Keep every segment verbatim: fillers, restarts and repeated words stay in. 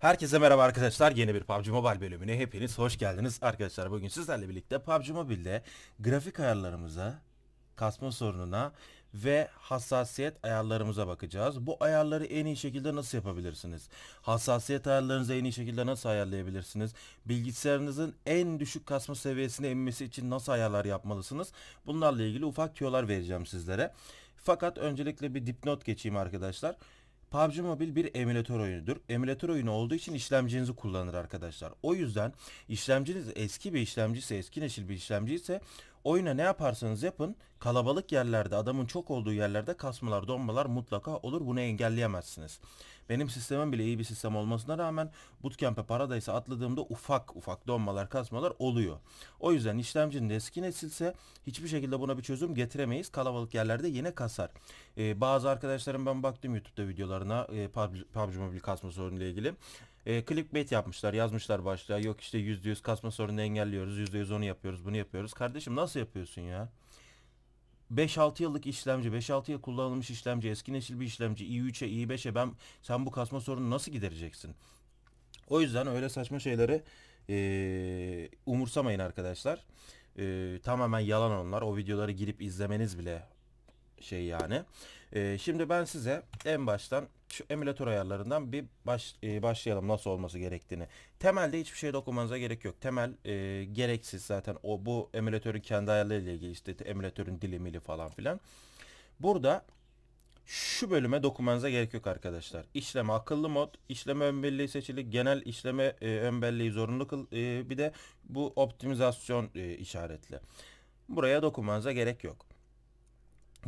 Herkese merhaba arkadaşlar, yeni bir P U B G Mobile bölümüne hepiniz hoş geldiniz. Arkadaşlar bugün sizlerle birlikte P U B G Mobile'de grafik ayarlarımıza, kasma sorununa ve hassasiyet ayarlarımıza bakacağız. Bu ayarları en iyi şekilde nasıl yapabilirsiniz? Hassasiyet ayarlarınızı en iyi şekilde nasıl ayarlayabilirsiniz? Bilgisayarınızın en düşük kasma seviyesine inmesi için nasıl ayarlar yapmalısınız? Bunlarla ilgili ufak tüyolar vereceğim sizlere. Fakat öncelikle bir dipnot geçeyim arkadaşlar. P U B G Mobile bir emülatör oyunudur. Emülatör oyunu olduğu için işlemcinizi kullanır arkadaşlar. O yüzden işlemciniz eski bir işlemciyse, eski nesil bir işlemciyse oyuna ne yaparsanız yapın, kalabalık yerlerde, adamın çok olduğu yerlerde kasmalar, donmalar mutlaka olur. Bunu engelleyemezsiniz. Benim sistemim bile iyi bir sistem olmasına rağmen Bootcamp'e Paradise'a atladığımda ufak ufak donmalar, kasmalar oluyor. O yüzden işlemcinin eski nesilse hiçbir şekilde buna bir çözüm getiremeyiz. Kalabalık yerlerde yine kasar. Ee, bazı arkadaşlarım, ben baktım YouTube'da videolarına e, P U B G Mobile kasma sorunuyla ilgili. E, clickbait yapmışlar, yazmışlar başlığa, yok işte yüzde yüz kasma sorununu engelliyoruz, yüzde yüz onu yapıyoruz, bunu yapıyoruz. Kardeşim nasıl yapıyorsun ya? beş altı yıllık işlemci, beş altı yıl kullanılmış işlemci, eski nesil bir işlemci, i üç'e, i beş'e ben, sen bu kasma sorununu nasıl gidereceksin? O yüzden öyle saçma şeyleri e, umursamayın arkadaşlar. E, tamamen yalan onlar. O videoları girip izlemeniz bile şey yani. E, şimdi ben size en baştan şu emülatör ayarlarından bir baş, e, başlayalım, nasıl olması gerektiğini. Temelde hiçbir şey dokumanıza gerek yok. Temel e, gereksiz zaten. O bu emülatörün kendi ayarlarıyla ilgili, işte emülatörün dilimili falan filan. Burada şu bölüme dokumanıza gerek yok arkadaşlar. İşleme akıllı mod, işleme ön belleği seçili, genel işleme e, ön belleği zorunlu kıl, e, bir de bu optimizasyon e, işaretli. Buraya dokumanıza gerek yok.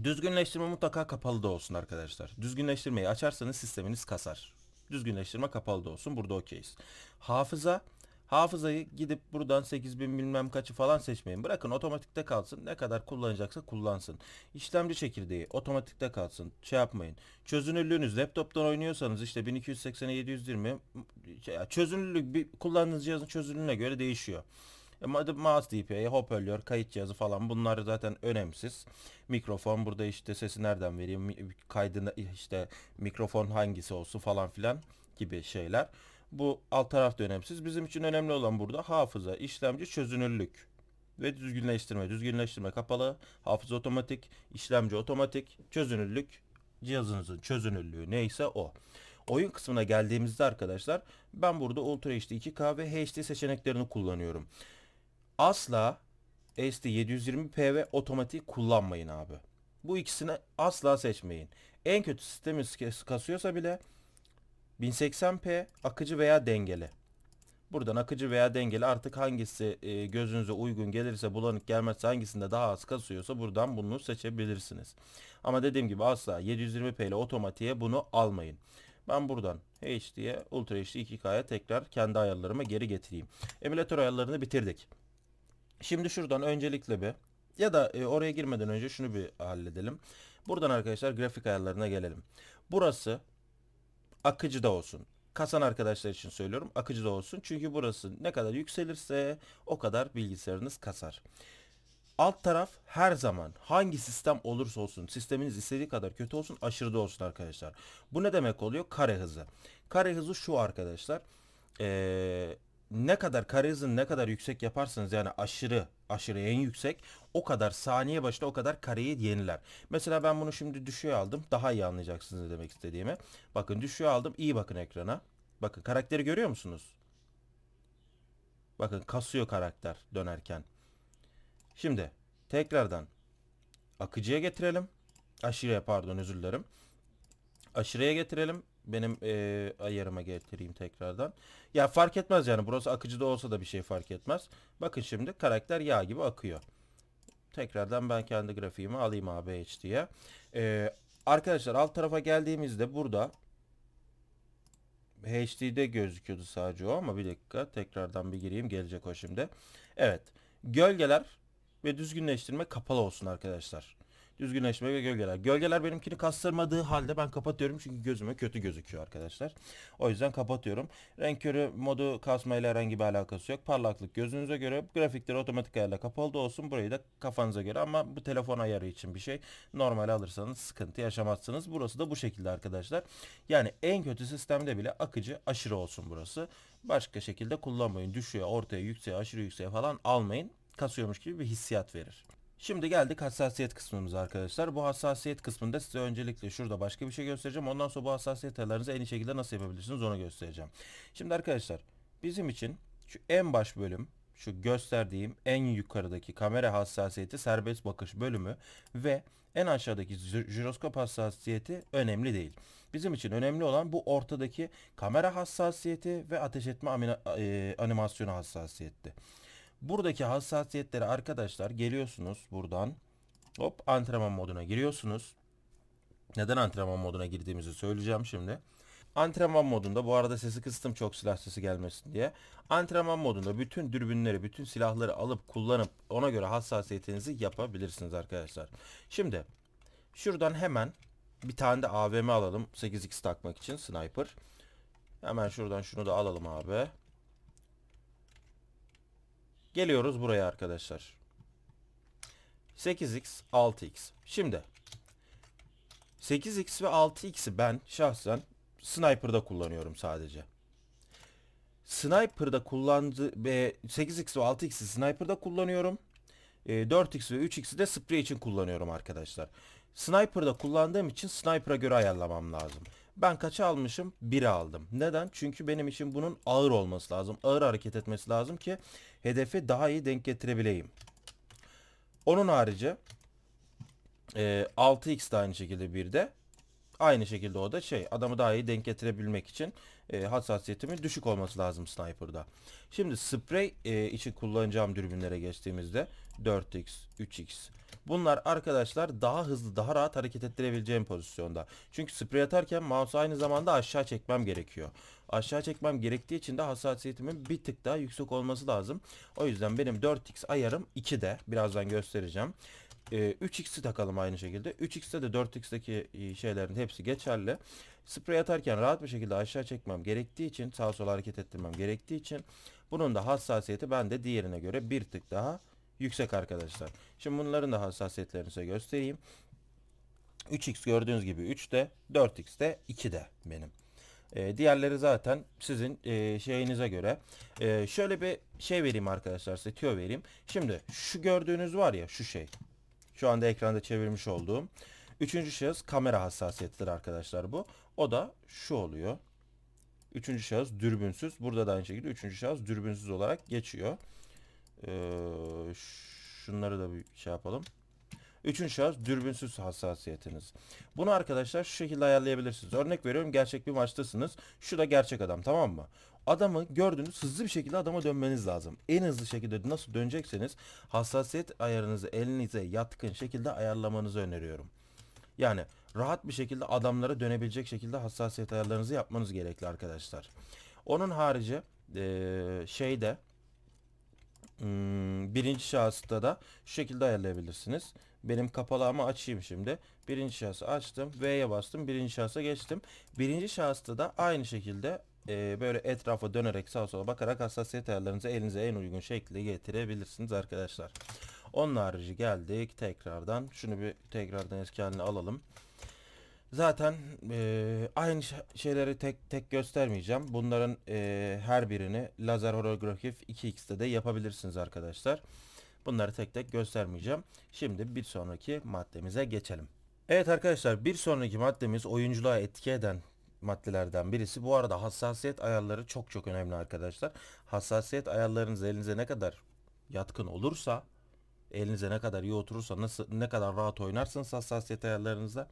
Düzgünleştirme mutlaka kapalı da olsun arkadaşlar. Düzgünleştirmeyi açarsanız sisteminiz kasar. Düzgünleştirme kapalı da olsun. Burada okeyiz. Hafıza. Hafızayı gidip buradan sekiz bin bilmem kaçı falan seçmeyin. Bırakın otomatikte kalsın. Ne kadar kullanacaksa kullansın. İşlemci çekirdeği otomatikte kalsın. Şey yapmayın. Çözünürlüğünüz, laptop'tan oynuyorsanız işte bin iki yüz seksen'e yedi yüz yirmi. Çözünürlük bir, kullandığınız cihazın çözünürlüğüne göre değişiyor. Mouse D P I, hoparlör, kayıt cihazı falan, bunlar zaten önemsiz. Mikrofon, burada işte sesi nereden vereyim, kaydına işte mikrofon hangisi olsun falan filan gibi şeyler. Bu alt tarafta önemsiz. Bizim için önemli olan burada hafıza, işlemci, çözünürlük ve düzgünleştirme. Düzgünleştirme kapalı, hafıza otomatik, işlemci otomatik, çözünürlük, cihazınızın çözünürlüğü neyse o. Oyun kısmına geldiğimizde arkadaşlar ben burada Ultra H D iki K ve H D seçeneklerini kullanıyorum. Asla S D yedi yüz yirmi p ve otomatik kullanmayın abi. Bu ikisini asla seçmeyin. En kötü sistemi kasıyorsa bile bin seksen p akıcı veya dengeli. Buradan akıcı veya dengeli, artık hangisi gözünüze uygun gelirse, bulanık gelmezse, hangisinde daha az kasıyorsa buradan bunu seçebilirsiniz. Ama dediğim gibi asla yedi yüz yirmi p ile otomatiğe bunu almayın. Ben buradan H D'ye, Ultra H D iki K'ya tekrar kendi ayarlarıma geri getireyim. Emülatör ayarlarını bitirdik. Şimdi şuradan öncelikle bir, ya da oraya girmeden önce şunu bir halledelim. Buradan arkadaşlar grafik ayarlarına gelelim. Burası akıcı da olsun. Kasan arkadaşlar için söylüyorum, akıcı da olsun. Çünkü burası ne kadar yükselirse o kadar bilgisayarınız kasar. Alt taraf her zaman hangi sistem olursa olsun, sisteminiz istediği kadar kötü olsun, aşırıda olsun arkadaşlar. Bu ne demek oluyor? Kare hızı. Kare hızı şu arkadaşlar. Eee... Ne kadar kare hızını ne kadar yüksek yaparsanız, yani aşırı aşırı en yüksek, o kadar saniye başına o kadar kareyi yeniler. Mesela ben bunu şimdi düşüğe aldım, daha iyi anlayacaksınız ne demek istediğimi. Bakın düşüğe aldım, iyi bakın ekrana. Bakın karakteri görüyor musunuz? Bakın kasıyor karakter dönerken. Şimdi tekrardan akıcıya getirelim. Aşırıya, pardon, özür dilerim. Aşırıya getirelim. Benim e, ayarıma getireyim tekrardan. Ya fark etmez yani, burası akıcı da olsa da bir şey fark etmez. Bakın şimdi karakter yağ gibi akıyor. Tekrardan ben kendi grafiğimi alayım A B H diye. E, arkadaşlar alt tarafa geldiğimizde burada H D'de gözüküyordu sadece o, ama bir dakika tekrardan bir gireyim, gelecek o şimdi. Evet, gölgeler ve düzgünleştirme kapalı olsun arkadaşlar. Düzgünleşme ve gölgeler. Gölgeler benimkini kastırmadığı halde ben kapatıyorum çünkü gözüme kötü gözüküyor arkadaşlar. O yüzden kapatıyorum. Renk körü modu kasmayla herhangi bir alakası yok. Parlaklık gözünüze göre, grafikleri otomatik ayarla kapalı olsun. Burayı da kafanıza göre, ama bu telefon ayarı için bir şey. Normal alırsanız sıkıntı yaşamazsınız. Burası da bu şekilde arkadaşlar. Yani en kötü sistemde bile akıcı aşırı olsun burası. Başka şekilde kullanmayın. Düşüyor, ortaya, yükseğe, aşırı yükseğe falan almayın. Kasıyormuş gibi bir hissiyat verir. Şimdi geldik hassasiyet kısmımıza arkadaşlar. Bu hassasiyet kısmında size öncelikle şurada başka bir şey göstereceğim. Ondan sonra bu hassasiyet ayarlarınızı en iyi şekilde nasıl yapabilirsiniz onu göstereceğim. Şimdi arkadaşlar bizim için şu en baş bölüm, şu gösterdiğim en yukarıdaki kamera hassasiyeti, serbest bakış bölümü ve en aşağıdaki jiroskop hassasiyeti önemli değil. Bizim için önemli olan bu ortadaki kamera hassasiyeti ve ateş etme animasyonu hassasiyeti. Buradaki hassasiyetlere arkadaşlar geliyorsunuz buradan. Hop, antrenman moduna giriyorsunuz. Neden antrenman moduna girdiğimizi söyleyeceğim şimdi. Antrenman modunda, bu arada sesi kıstım çok silah sesi gelmesin diye. Antrenman modunda bütün dürbünleri, bütün silahları alıp kullanıp ona göre hassasiyetinizi yapabilirsiniz arkadaşlar. Şimdi şuradan hemen bir tane de A W M alalım. sekiz x takmak için sniper. Hemen şuradan şunu da alalım abi. Geliyoruz buraya arkadaşlar. sekiz x, altı x. Şimdi sekiz x ve altı x'i ben şahsen sniper'da kullanıyorum sadece. Sniper'da kullandı ve sekiz x ve altı x'i sniper'da kullanıyorum. dört x ve üç x'i de sprey için kullanıyorum arkadaşlar. Sniper'da kullandığım için sniper'a göre ayarlamam lazım. Ben kaça almışım? bire aldım. Neden? Çünkü benim için bunun ağır olması lazım. Ağır hareket etmesi lazım ki hedefi daha iyi denk getirebileyim. Onun harici altı x de aynı şekilde bir de. Aynı şekilde o da şey, adamı daha iyi denk getirebilmek için e, hassasiyetimin düşük olması lazım sniper'da. Şimdi sprey e, için kullanacağım dürbünlere geçtiğimizde dört x, üç x. Bunlar arkadaşlar daha hızlı, daha rahat hareket ettirebileceğim pozisyonda. Çünkü sprey atarken mouse'u aynı zamanda aşağı çekmem gerekiyor. Aşağı çekmem gerektiği için de hassasiyetimin bir tık daha yüksek olması lazım. O yüzden benim dört x ayarım iki'de. Birazdan göstereceğim. üç x'i takalım aynı şekilde. üç x'te de dört x'teki şeylerin hepsi geçerli. Sprey atarken rahat bir şekilde aşağı çekmem gerektiği için, sağa sola hareket ettirmem gerektiği için bunun da hassasiyeti bende diğerine göre bir tık daha yüksek arkadaşlar. Şimdi bunların da hassasiyetlerini size göstereyim. üç x gördüğünüz gibi üç'te, dört x'te iki'de benim. Ee, diğerleri zaten sizin e, şeyinize göre. E, şöyle bir şey vereyim arkadaşlar, size tüyo vereyim. Şimdi şu gördüğünüz var ya, şu şey. Şu anda ekranda çevirmiş olduğum üçüncü şahıs kamera hassasiyetidir arkadaşlar bu. O da şu oluyor. Üçüncü şahıs dürbünsüz. Burada da aynı şekilde üçüncü şahıs dürbünsüz olarak geçiyor. Ee, şunları da bir şey yapalım. Üçüncü şahıs dürbünsüz hassasiyetiniz. Bunu arkadaşlar şu şekilde ayarlayabilirsiniz. Örnek veriyorum, gerçek bir maçtasınız. Şu da gerçek adam, tamam mı? Adamı gördünüz, hızlı bir şekilde adama dönmeniz lazım. En hızlı şekilde nasıl dönecekseniz hassasiyet ayarınızı elinize yatkın şekilde ayarlamanızı öneriyorum. Yani rahat bir şekilde adamlara dönebilecek şekilde hassasiyet ayarlarınızı yapmanız gerekli arkadaşlar. Onun harici ee, şeyde hmm, birinci şahısta da şu şekilde ayarlayabilirsiniz. Benim kapalı ama açayım şimdi. Birinci şahsı açtım. V'ye bastım. Birinci şahsa geçtim. Birinci şahısta da aynı şekilde e, böyle etrafa dönerek sağa sola bakarak hassasiyet ayarlarınızı elinize en uygun şekilde getirebilirsiniz arkadaşlar. Onun harici geldik tekrardan. Şunu bir tekrardan eski haline alalım. Zaten e, aynı şeyleri tek tek göstermeyeceğim. Bunların e, her birini lazer holografik iki x'te de yapabilirsiniz arkadaşlar. Bunları tek tek göstermeyeceğim. Şimdi bir sonraki maddemize geçelim. Evet arkadaşlar, bir sonraki maddemiz oyunculuğa etki eden maddelerden birisi. Bu arada hassasiyet ayarları çok çok önemli arkadaşlar. Hassasiyet ayarlarınız elinize ne kadar yatkın olursa, elinize ne kadar iyi oturursa, nasıl, ne kadar rahat oynarsınız hassasiyet ayarlarınızda,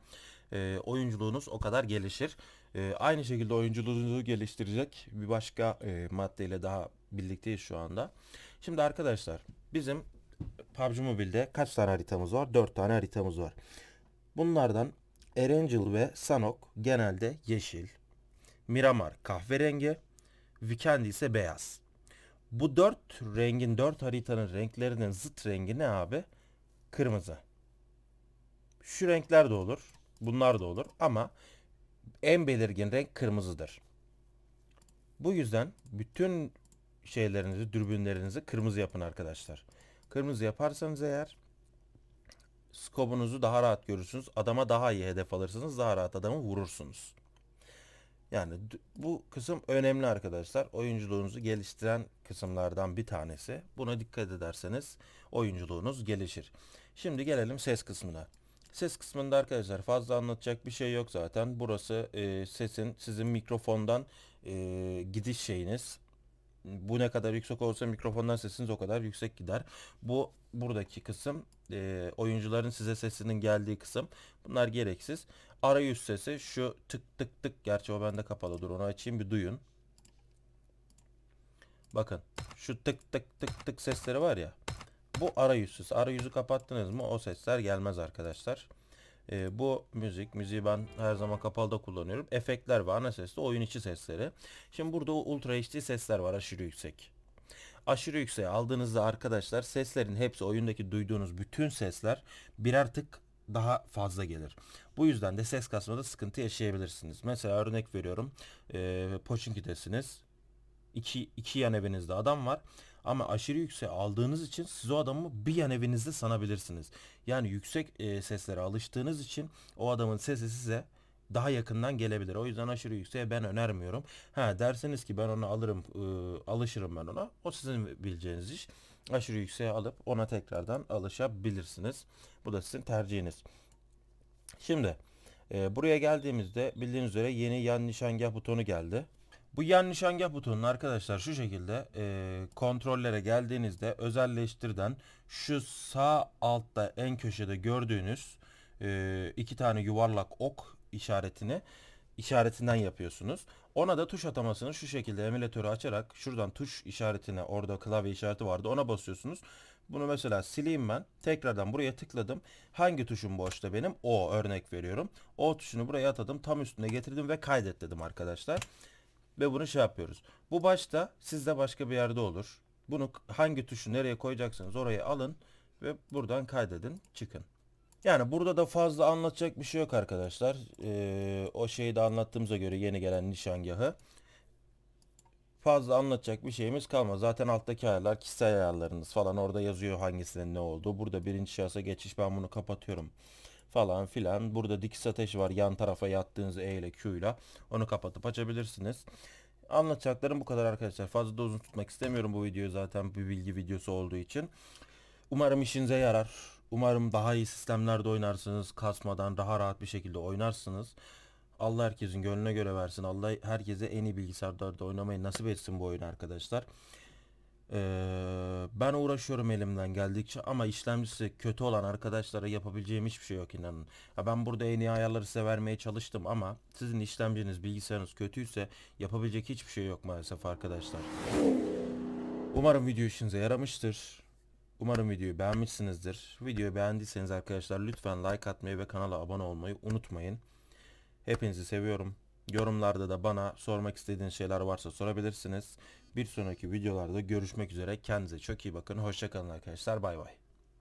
e, oyunculuğunuz o kadar gelişir. E, aynı şekilde oyunculuğunuzu geliştirecek bir başka e, maddeyle daha birlikteyiz şu anda. Şimdi arkadaşlar bizim P U B G Mobile'de kaç tane haritamız var? dört tane haritamız var. Bunlardan Erangel ve Sanhok genelde yeşil, Miramar kahverengi, Vikendi ise beyaz. Bu dört rengin, dört haritanın renklerinin zıt rengi ne abi? Kırmızı. Şu renkler de olur. Bunlar da olur. Ama en belirgin renk kırmızıdır. Bu yüzden bütün şeylerinizi, dürbünlerinizi kırmızı yapın arkadaşlar. Kırmızı yaparsanız eğer skobunuzu daha rahat görürsünüz. Adama daha iyi hedef alırsınız. Daha rahat adamı vurursunuz. Yani bu kısım önemli arkadaşlar. Oyunculuğunuzu geliştiren kısımlardan bir tanesi. Buna dikkat ederseniz oyunculuğunuz gelişir. Şimdi gelelim ses kısmına. Ses kısmında arkadaşlar fazla anlatacak bir şey yok zaten. Burası e, sesin sizin mikrofondan e, gidiş şeyiniz. Bu ne kadar yüksek olsa mikrofondan sesiniz o kadar yüksek gider. Bu buradaki kısım e, oyuncuların size sesinin geldiği kısım. Bunlar gereksiz. Arayüz sesi şu tık tık tık. Gerçi o bende kapalı. Dur onu açayım bir duyun. Bakın şu tık tık tık tık sesleri var ya. Bu arayüz sesi. Arayüzü kapattınız mı o sesler gelmez arkadaşlar. E, bu müzik. Müziği ben her zaman kapalı da kullanıyorum. Efektler ve ana sesli oyun içi sesleri. Şimdi burada o Ultra H D sesler var aşırı yüksek. Aşırı yükseğe aldığınızda arkadaşlar seslerin hepsi oyundaki duyduğunuz bütün sesler birer tık daha fazla gelir. Bu yüzden de ses kasmada sıkıntı yaşayabilirsiniz. Mesela örnek veriyorum. E, Pochinki'desiniz. İki, iki yan evinizde adam var. Ama aşırı yükseğe aldığınız için siz o adamı bir yan evinizde sanabilirsiniz. Yani yüksek e, seslere alıştığınız için o adamın sesi size daha yakından gelebilir. O yüzden aşırı yükseğe ben önermiyorum. Ha derseniz ki ben onu alırım, e, alışırım ben ona. O sizin bileceğiniz iş. Aşırı yükseğe alıp ona tekrardan alışabilirsiniz. Bu da sizin tercihiniz. Şimdi e, buraya geldiğimizde bildiğiniz üzere yeni yan nişangah butonu geldi. Bu yan nişangah butonun arkadaşlar şu şekilde e, kontrollere geldiğinizde özelleştirden şu sağ altta en köşede gördüğünüz e, iki tane yuvarlak ok işaretini işaretinden yapıyorsunuz. Ona da tuş atamasını şu şekilde emülatörü açarak şuradan tuş işaretine orada klavye işareti vardı ona basıyorsunuz. Bunu mesela sileyim ben. Tekrardan buraya tıkladım. Hangi tuşum boşta benim? O örnek veriyorum. O tuşunu buraya atadım. Tam üstüne getirdim ve kaydet dedim arkadaşlar. Ve bunu şey yapıyoruz. Bu başta sizde başka bir yerde olur. Bunu hangi tuşu nereye koyacaksanız oraya alın ve buradan kaydedin çıkın. Yani burada da fazla anlatacak bir şey yok arkadaşlar. Ee, o şeyi de anlattığımıza göre yeni gelen nişangahı. Fazla anlatacak bir şeyimiz kalmaz. Zaten alttaki ayarlar kişisel ayarlarınız falan orada yazıyor hangisinin ne olduğu. Burada birinci şahsa geçiş ben bunu kapatıyorum. Falan filan. Burada dikiş ateşi var. Yan tarafa yattığınız E ile Q ile. Onu kapatıp açabilirsiniz. Anlatacaklarım bu kadar arkadaşlar. Fazla da uzun tutmak istemiyorum bu videoyu zaten bir bilgi videosu olduğu için. Umarım işinize yarar. Umarım daha iyi sistemlerde oynarsınız. Kasmadan daha rahat bir şekilde oynarsınız. Allah herkesin gönlüne göre versin. Allah herkese en iyi bilgisayarlarda oynamayı nasip etsin bu oyunu arkadaşlar. Ee, ben uğraşıyorum elimden geldikçe ama işlemcisi kötü olan arkadaşlara yapabileceğim hiçbir şey yok inanın. Ya ben burada en iyi ayarları size vermeye çalıştım ama sizin işlemciniz bilgisayarınız kötüyse yapabilecek hiçbir şey yok maalesef arkadaşlar. Umarım video işinize yaramıştır. Umarım videoyu beğenmişsinizdir. Videoyu beğendiyseniz arkadaşlar lütfen like atmayı ve kanala abone olmayı unutmayın. Hepinizi seviyorum. Yorumlarda da bana sormak istediğiniz şeyler varsa sorabilirsiniz. Bir sonraki videolarda görüşmek üzere. Kendinize çok iyi bakın. Hoşça kalın arkadaşlar. Bay bay.